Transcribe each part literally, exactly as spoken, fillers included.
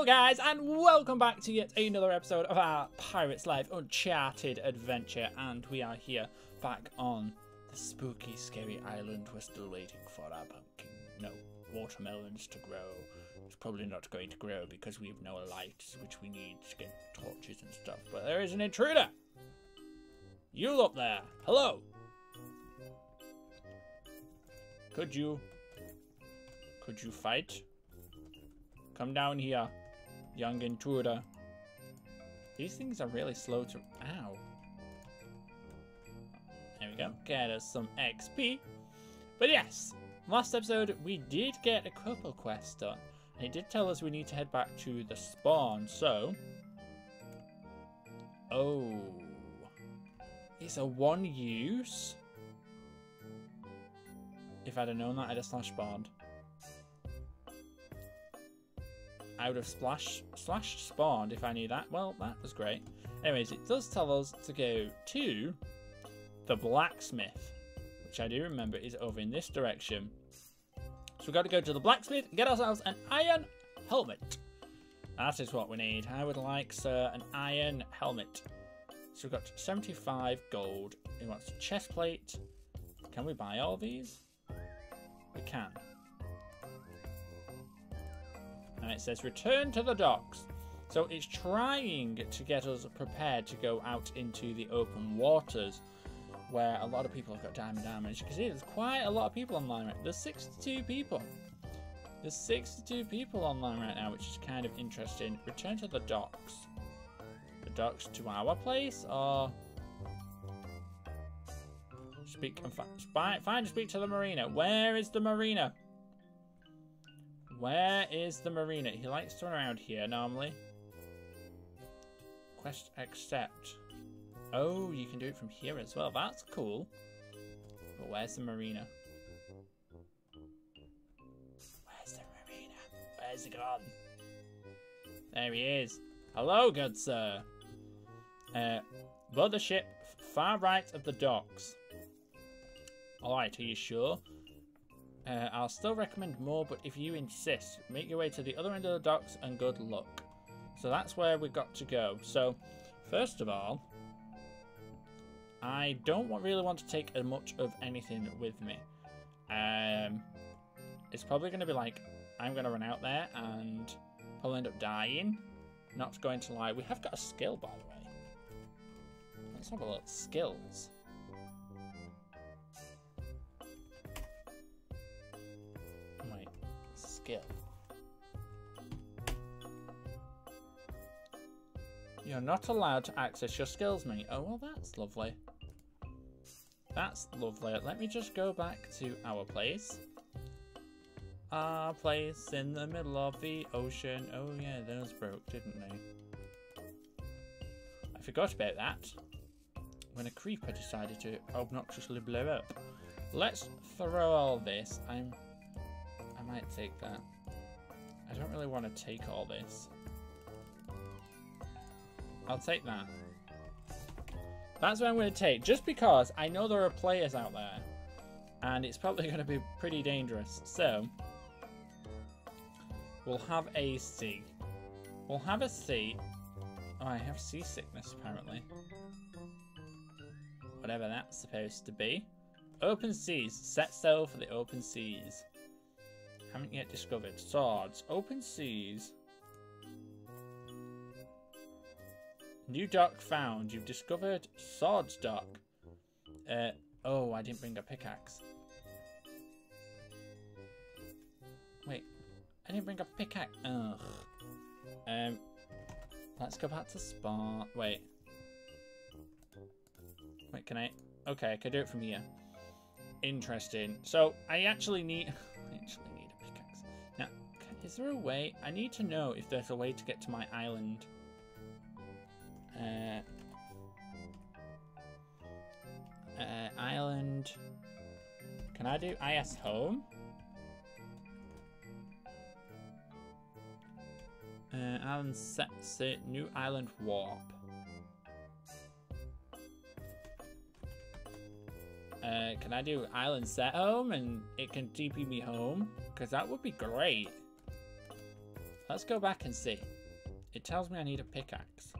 Hello guys, and welcome back to yet another episode of our Pirates Life Uncharted adventure. And we are here back on the spooky, scary island. We're still waiting for our pumpkin. No, watermelons to grow. It's probably not going to grow because we have no lights, which we need to get torches and stuff. But there is an intruder! You up there! Hello! Could you... Could you fight? Come down here, young intruder. These things are really slow to... Ow. There we go. Get us some X P. But yes, last episode we did get a couple quests done. And it did tell us we need to head back to the spawn, so... Oh. It's a one use. If I'd have known that, I'd have slash spawned. I would have splashed, slashed spawned if I knew that. Well, that was great. Anyways, it does tell us to go to the blacksmith, which I do remember is over in this direction. So we've got to go to the blacksmith and get ourselves an iron helmet. That is what we need. I would like, sir, an iron helmet. So we've got seventy-five gold. He wants a chest plate. Can we buy all these? We can. And it says, return to the docks. So it's trying to get us prepared to go out into the open waters where a lot of people have got diamond armor. As you can see, there's quite a lot of people online right now. There's sixty-two people. There's sixty-two people online right now, which is kind of interesting. Return to the docks. The docks to our place, or... Speak and find, find and speak to the marina. Where is the marina? Where is the marina? He likes to run around here normally. Quest accept. Oh, you can do it from here as well. That's cool. But where's the marina? Where's the marina? Where's he gone? There he is. Hello, good sir. Uh, board the ship far right of the docks. Alright, are you sure? Uh, I'll still recommend more, but if you insist, make your way to the other end of the docks and good luck. So that's where we've got to go. So, first of all, I don't want, really want to take as much of anything with me. Um, it's probably going to be like, I'm going to run out there and probably end up dying. Not going to lie. We have got a skill, by the way. Let's have a look. Skills. Skill. You're not allowed to access your skills, mate. Oh, well, that's lovely. That's lovely. Let me just go back to our place. Our place in the middle of the ocean. Oh, yeah, those broke, didn't they? I forgot about that. When a creeper decided to obnoxiously blow up. Let's throw all this. I'm... I might take that. I don't really want to take all this. I'll take that. That's what I'm going to take, just because I know there are players out there, and it's probably going to be pretty dangerous. So, we'll have a C. We'll have a C. Oh, I have seasickness, apparently. Whatever that's supposed to be. Open seas. Set sail for the open seas. Haven't yet discovered. Swords. Open seas. New dock found. You've discovered Swords Dock. Uh, oh, I didn't bring a pickaxe. Wait. I didn't bring a pickaxe. Ugh. Um, let's go back to spawn. Wait. Wait, can I? Okay, I can do it from here. Interesting. So, I actually need... I actually need... Is there a way? I need to know if there's a way to get to my island. Uh, uh, island. Can I do I S home? Uh, island sets it. New island warp. Uh, can I do island set home and it can T P me home? Because that would be great. Let's go back and see. It tells me I need a pickaxe.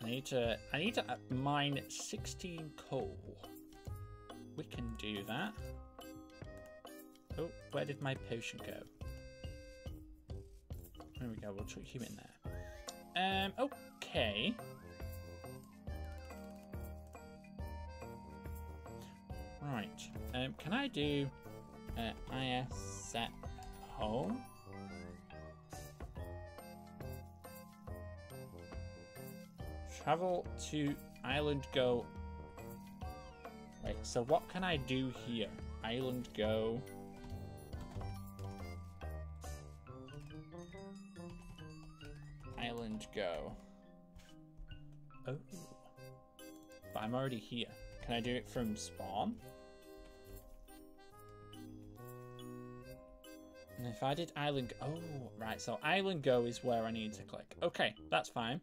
I need to, I need to mine sixteen coal. We can do that. Oh, where did my potion go? There we go, we'll chuck you in there. Um, okay. Right, um, can I do uh, I S set home? Travel to Island Go. Wait, so what can I do here? Island Go. Island Go. Oh. But I'm already here. Can I do it from spawn? And if I did Island Go. Oh, right. So Island Go is where I need to click. Okay, that's fine.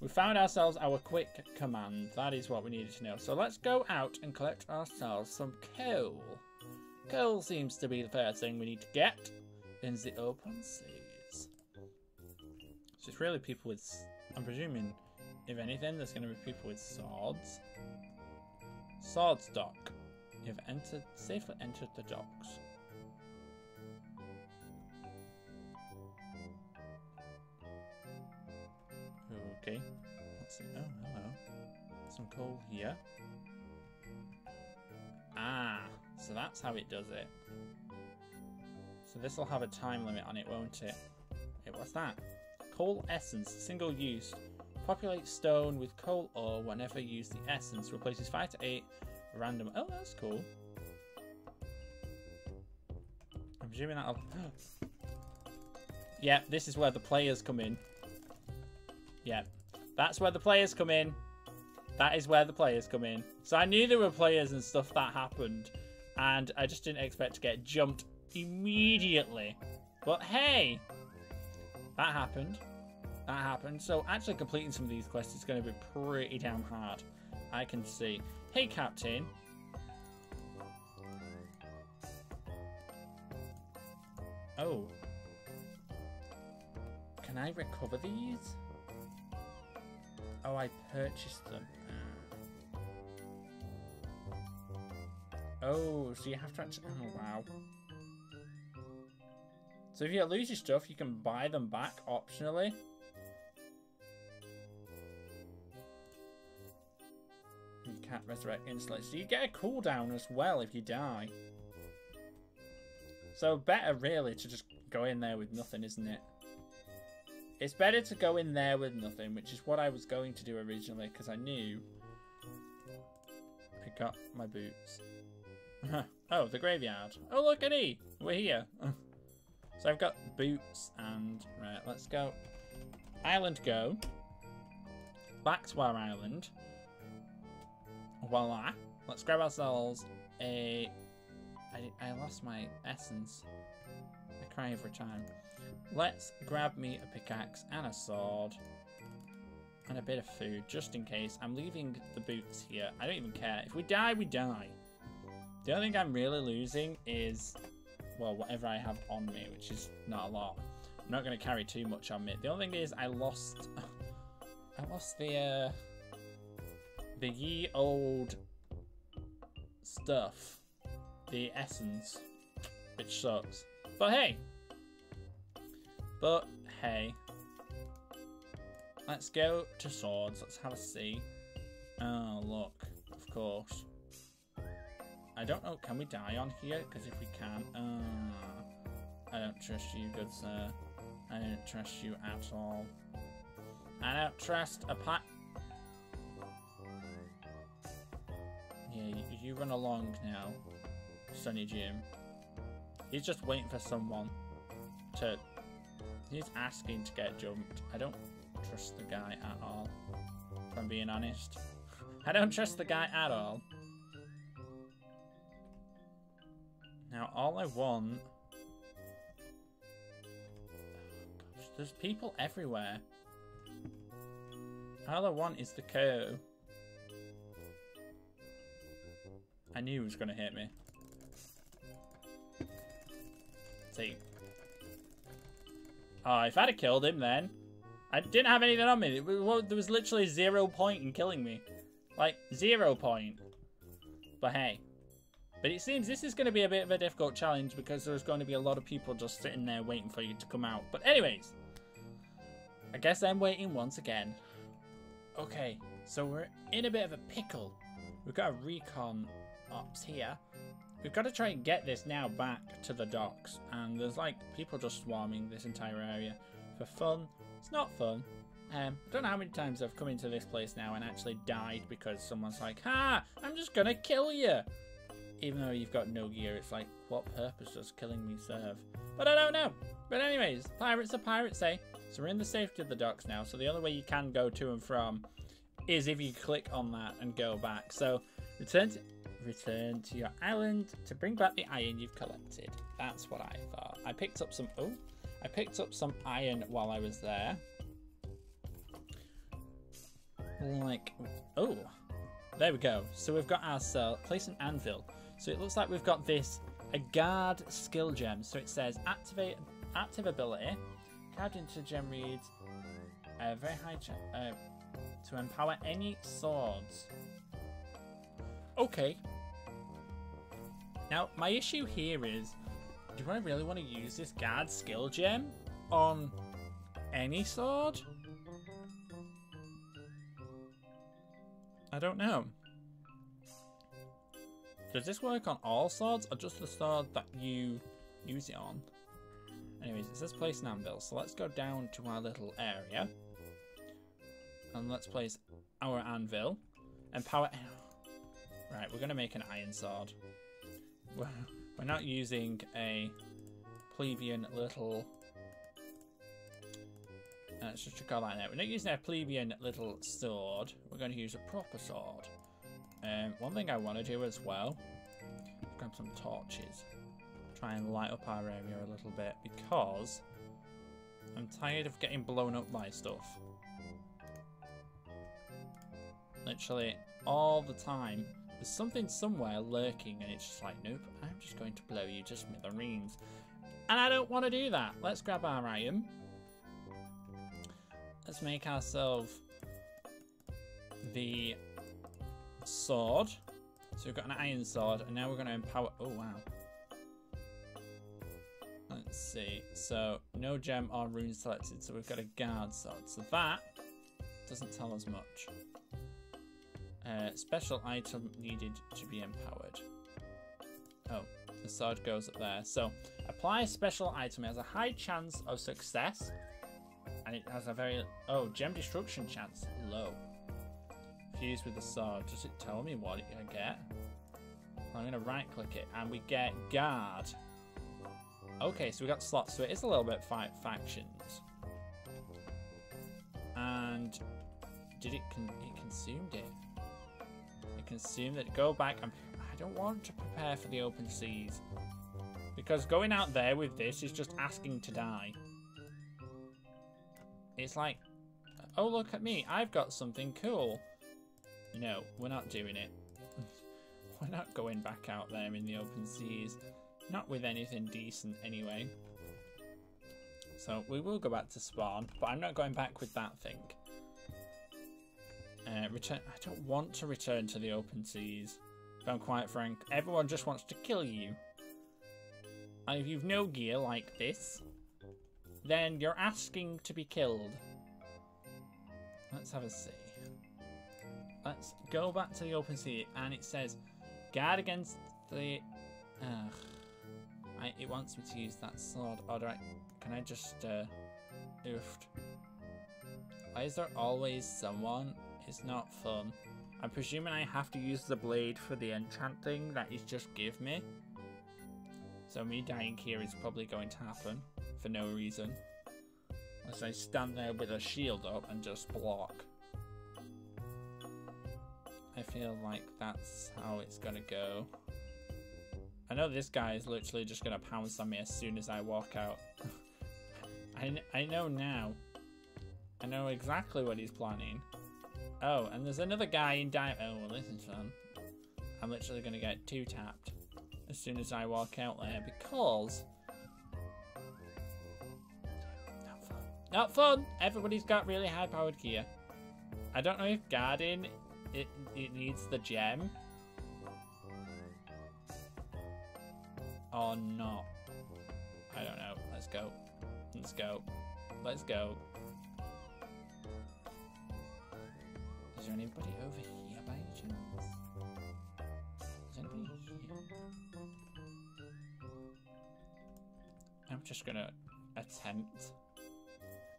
We found ourselves our quick command. That is what we needed to know. So let's go out and collect ourselves some coal. Coal seems to be the first thing we need to get in the open seas. It's just really people with... I'm presuming, if anything, there's going to be people with swords. Swords dock. You've entered, safely entered the docks. Okay, let's see. Oh, hello. Some coal here. Ah, so that's how it does it. So this will have a time limit on it, won't it? Hey, what's that? Coal essence, single use. Populate stone with coal ore whenever used the essence. Replaces five to eight random. Oh, that's cool. I'm assuming that'll. Yeah, this is where the players come in. Yeah, that's where the players come in. That is where the players come in. So I knew there were players and stuff that happened. And I just didn't expect to get jumped immediately. But hey, that happened. That happened. So actually completing some of these quests is going to be pretty damn hard. I can see. Hey, Captain. Oh. Can I recover these? Oh, I purchased them. Oh, so you have to actually... Oh, wow. So if you lose your stuff, you can buy them back optionally. You can't resurrect instantly. So you get a cooldown as well if you die. So better, really, to just go in there with nothing, isn't it? It's better to go in there with nothing, which is what I was going to do originally, because I knew I got my boots. Oh, the graveyard. Oh, look at me. We're here. So I've got boots and... Right, let's go. Island Go. Back to our island. Voila. Let's grab ourselves a... I, I lost my essence. I cry every time. Let's grab me a pickaxe and a sword and a bit of food, just in case. I'm leaving the boots here. I don't even care. If we die, we die. The only thing I'm really losing is, well, whatever I have on me, which is not a lot. I'm not going to carry too much on me. The only thing is I lost... I lost the, uh... the ye old stuff. The essence. Which sucks. But hey! But hey. Let's go to swords. Let's have a see. Oh, look. Of course. I don't know. Can we die on here? Because if we can... Uh, I don't trust you, good sir. I don't trust you at all. I don't trust a pack. Yeah, you, you run along now, Sonny Jim. He's just waiting for someone to... He's asking to get jumped. I don't trust the guy at all, if I'm being honest. I don't trust the guy at all. Now, all I want... Oh, gosh, there's people everywhere. All I want is the cow. I knew he was going to hit me. See... Oh, if I'd have killed him then. I didn't have anything on me. There was literally zero point in killing me. Like, zero point. But hey. But it seems this is going to be a bit of a difficult challenge because there's going to be a lot of people just sitting there waiting for you to come out. But anyways. I guess I'm waiting once again. Okay, so we're in a bit of a pickle. We've got a recon ops here. We've got to try and get this now back to the docks. And there's like people just swarming this entire area for fun. It's not fun. Um, I don't know how many times I've come into this place now and actually died because someone's like, ha, ah, I'm just going to kill you. Even though you've got no gear, it's like, what purpose does killing me serve? But I don't know. But anyways, pirates are pirates, eh? So we're in the safety of the docks now. So the only way you can go to and from is if you click on that and go back. So return to, return to your island to bring back the iron you've collected. That's what I thought. I picked up some... Oh, I picked up some iron while I was there. Like... Oh, there we go. So we've got ourselves... Place an anvil. So it looks like we've got this, a guard skill gem. So it says activate active ability. Guard into gem reads uh, very high uh, to empower any swords. Okay. Now my issue here is, do I really want to use this guard skill gem on any sword? I don't know. Does this work on all swords or just the sword that you use it on? Anyways, it says place an anvil, so let's go down to our little area. And let's place our anvil. Empower... Right, we're going to make an iron sword. We're not using a plebeian little... Let's just check all that out. We're not using a plebeian little sword. We're going to use a proper sword. Um, one thing I want to do as well, grab some torches. Try and light up our area a little bit because I'm tired of getting blown up by stuff. Literally all the time, there's something somewhere lurking and it's just like, nope, I'm just going to blow you to smithereens. And I don't want to do that. Let's grab our iron. Let's make ourselves the sword. So we've got an iron sword and now we're going to empower... Oh, wow. Let's see. So, no gem or rune selected. So, we've got a guard sword. So, that doesn't tell us much. Uh, special item needed to be empowered. Oh, the sword goes up there. So, apply special item. It has a high chance of success. And it has a very... Oh, gem destruction chance. Low. Fused with the sword. Does it tell me what I get? I'm going to right click it. And we get guard. Okay, so we got slots, so it is a little bit fight factions. And did it con it consumed it? It consumed it. Go back and I don't want to prepare for the open seas because going out there with this is just asking to die. It's like, oh look at me, I've got something cool. No, we're not doing it. We're not going back out there in the open seas. Not with anything decent anyway. So we will go back to spawn, but I'm not going back with that thing. Uh, return. I don't want to return to the open seas. If I'm quite frank, everyone just wants to kill you. And if you've no gear like this, then you're asking to be killed. Let's have a see. Let's go back to the open sea, and it says, guard against the... Ugh. I, it wants me to use that sword. Or do I, can I just, uh, oof. Why is there always someone? It's not fun. I'm presuming I have to use the blade for the enchant thing that he's just give me. So me dying here is probably going to happen for no reason. Unless I stand there with a shield up and just block. I feel like that's how it's gonna go. I know this guy is literally just going to pounce on me as soon as I walk out. I, I know now. I know exactly what he's planning. Oh, and there's another guy in di- Oh, well, this is fun. I'm literally going to get two-tapped as soon as I walk out there because... No, Not fun. Everybody's got really high-powered gear. I don't know if guarding it, it needs the gem or not. I don't know. Let's go. Let's go. Let's go. Is there anybody over here by any chance? Is anybody here? I'm just gonna attempt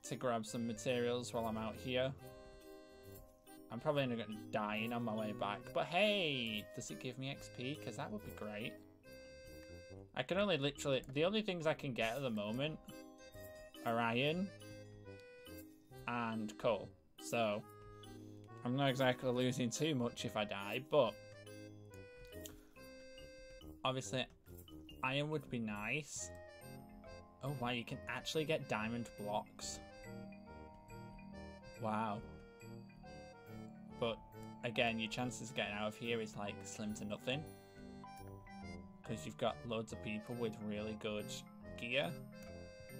to grab some materials while I'm out here. I'm probably gonna get dying on my way back, but hey, does it give me X P? Because that would be great. I can only literally, the only things I can get at the moment are iron and coal. So I'm not exactly losing too much if I die, but obviously iron would be nice. Oh wow, you can actually get diamond blocks. Wow. But again, your chances of getting out of here is like slim to nothing, because you've got loads of people with really good gear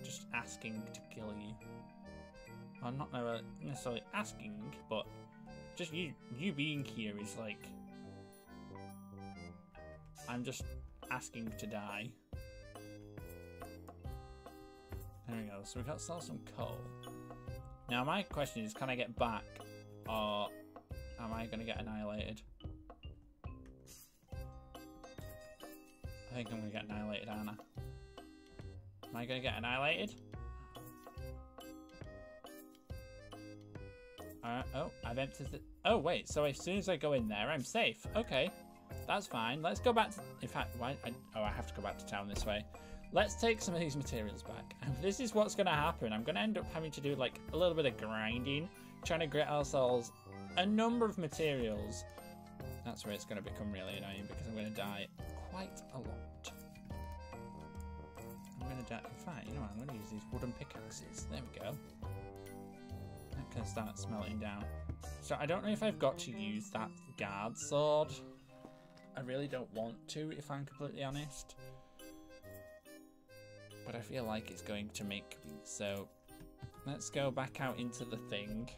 just asking to kill you. I'm not necessarily asking, but just you you being here is like, I'm just asking to die. There we go. So we got to sell some coal. Now my question is, can I get back? Or am I going to get annihilated? I think I'm going to get annihilated, aren't I? Am I going to get annihilated? Uh, oh, I've emptied the... Oh, wait. So as soon as I go in there, I'm safe. Okay. That's fine. Let's go back to... In fact, why... I... Oh, I have to go back to town this way. Let's take some of these materials back. And this is what's going to happen. I'm going to end up having to do like a little bit of grinding, trying to get ourselves a number of materials. That's where it's going to become really annoying, because I'm going to die quite a lot. I'm going to die. In fact, you know what? I'm going to use these wooden pickaxes. There we go. That can start smelting down. So I don't know if I've got to use that guard sword. I really don't want to, if I'm completely honest. But I feel like it's going to make me. So let's go back out into the thing.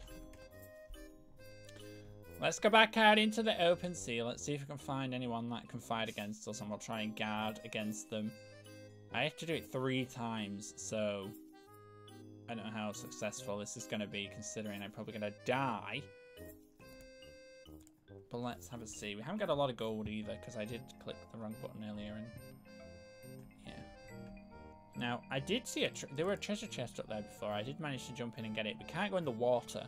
Let's go back out into the open sea. Let's see if we can find anyone that can fight against us, and we'll try and guard against them. I have to do it three times, so I don't know how successful this is going to be, considering I'm probably going to die. But let's have a see. We haven't got a lot of gold either, because I did click the wrong button earlier. And yeah. Now, I did see a... Tr there were a treasure chest up there before. I did manage to jump in and get it. We can't go in the water.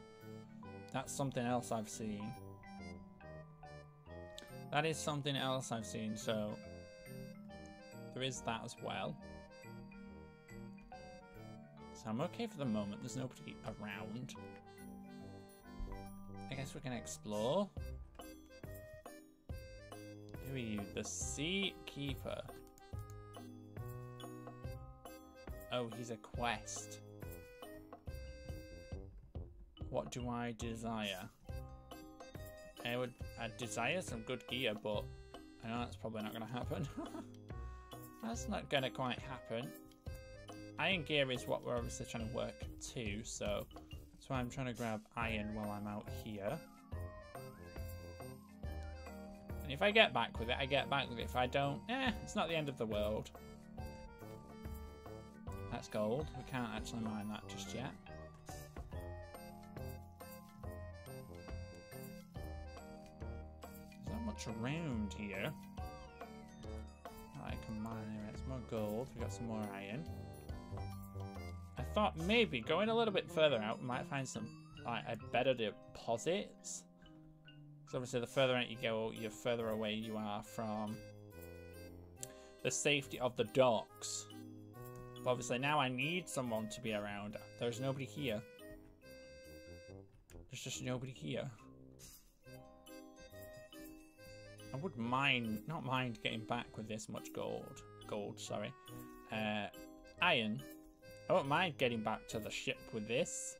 That's something else I've seen. That is something else I've seen, so... There is that as well. So I'm okay for the moment. There's nobody around. I guess we can explore. Who are you? The Sea Keeper. Oh, he's a quest. What do I desire? I would I desire some good gear, but I know that's probably not going to happen. That's not going to quite happen. Iron gear is what we're obviously trying to work to, so that's why I'm trying to grab iron while I'm out here. And if I get back with it, I get back with it. If I don't, eh, it's not the end of the world. That's gold. We can't actually mine that just yet. There's not much around here I can mine. Anyway, it's more gold. We've got some more iron. I thought maybe going a little bit further out we might find some like a better deposits. Because obviously the further out you go, the further away you are from the safety of the docks. Obviously, now I need someone to be around. There's nobody here. There's just nobody here. I would mind, not mind getting back with this much gold. Gold, sorry. Uh, iron. I won't mind getting back to the ship with this.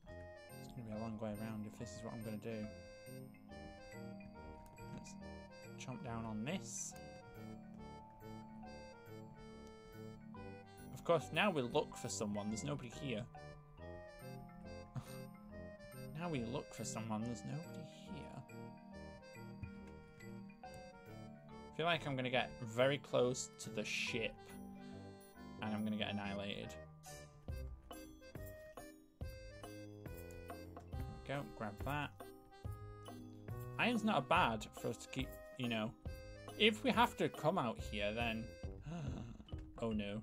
It's going to be a long way around if this is what I'm going to do. Let's chomp down on this. Of course, now we look for someone. There's nobody here. Now we look for someone. There's nobody here. I feel like I'm going to get very close to the ship. And I'm going to get annihilated. Go, grab that. Iron's not bad for us to keep, you know. If we have to come out here, then... oh no.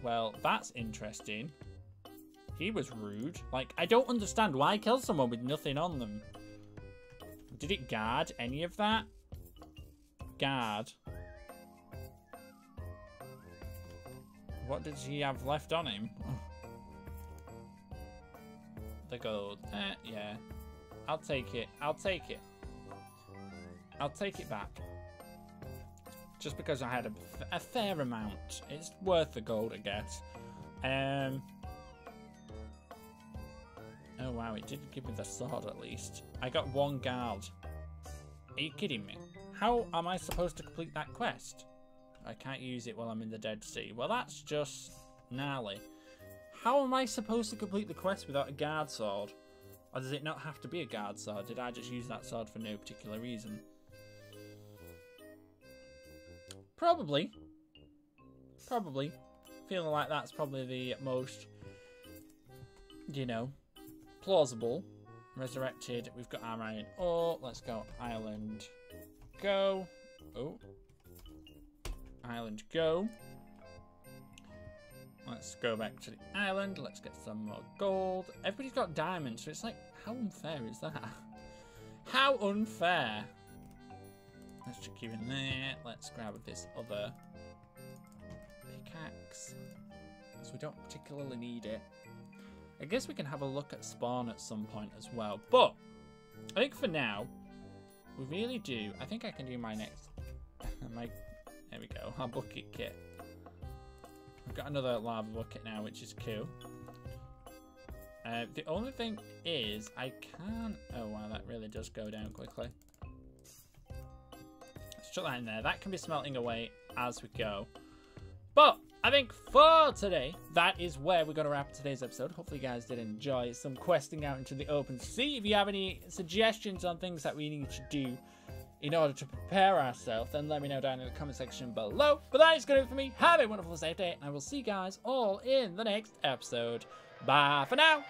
Well, that's interesting. He was rude. Like, I don't understand. Why kill someone with nothing on them? Did it guard any of that? Guard. What did he have left on him? The gold. Eh, yeah. I'll take it. I'll take it. I'll take it back. Just because I had a, a fair amount. It's worth the gold, I guess. Um... Oh wow, it did give me the sword at least. I got one guard. Are you kidding me? How am I supposed to complete that quest? I can't use it while I'm in the Dead Sea. Well, that's just gnarly. How am I supposed to complete the quest without a guard sword? Or does it not have to be a guard sword? Did I just use that sword for no particular reason? Probably. Probably. Feeling like that's probably the most, you know, plausible. Resurrected. We've got our iron ore. Let's go. Island. Go. Oh. Island. Go. Let's go back to the island. Let's get some more gold. Everybody's got diamonds, so it's like, how unfair is that? How unfair. Let's check you in there. Let's grab this other pickaxe. So we don't particularly need it. I guess we can have a look at spawn at some point as well. But I think for now, we really do. I think I can do my next. my there we go. Our bucket kit. I've got another lava bucket now, which is cool. Uh, the only thing is, I can. Oh wow, that really does go down quickly. Let's chuck that in there. That can be smelting away as we go. But I think for today, that is where we're going to wrap today's episode. Hopefully you guys did enjoy some questing out into the open sea. If you have any suggestions on things that we need to do in order to prepare ourselves, then let me know down in the comment section below. But that is going to do for me. Have a wonderful, safe day, and I will see you guys all in the next episode. Bye for now.